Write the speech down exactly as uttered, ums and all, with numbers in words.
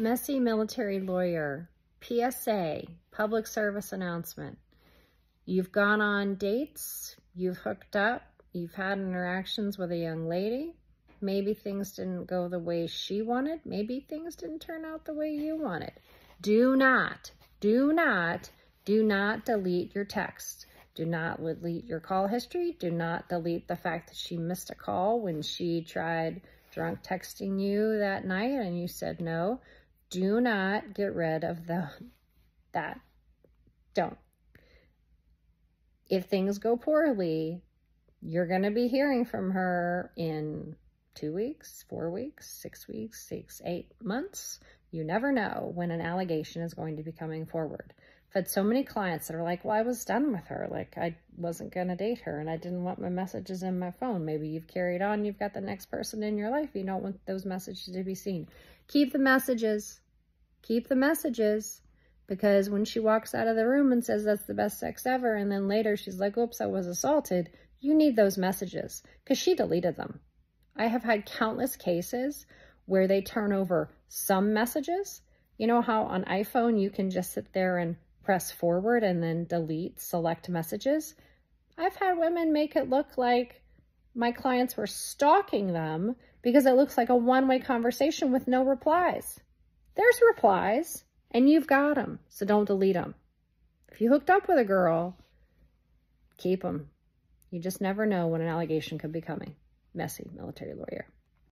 Messy military lawyer, P S A, public service announcement. You've gone on dates, you've hooked up, you've had interactions with a young lady. Maybe things didn't go the way she wanted. Maybe things didn't turn out the way you wanted. Do not, do not, do not delete your text. Do not delete your call history. Do not delete the fact that she missed a call when she tried drunk texting you that night and you said no. Do not get rid of the, that. Don't. If things go poorly, you're going to be hearing from her in two weeks, four weeks, six weeks, six, eight months. You never know when an allegation is going to be coming forward. I've had so many clients that are like, well, I was done with her. Like, I wasn't going to date her, and I didn't want my messages in my phone. Maybe you've carried on. You've got the next person in your life. You don't want those messages to be seen. Keep the messages. Keep the messages. Because when she walks out of the room and says that's the best sex ever, and then later she's like, oops, I was assaulted, you need those messages because she deleted them. I have had countless cases where they turn over some messages. You know how on iPhone you can just sit there and press forward and then delete select messages? I've had women make it look like my clients were stalking them because it looks like a one-way conversation with no replies. There's replies and you've got them, so don't delete them. If you hooked up with a girl, keep them. You just never know when an allegation could be coming. Messy military lawyer.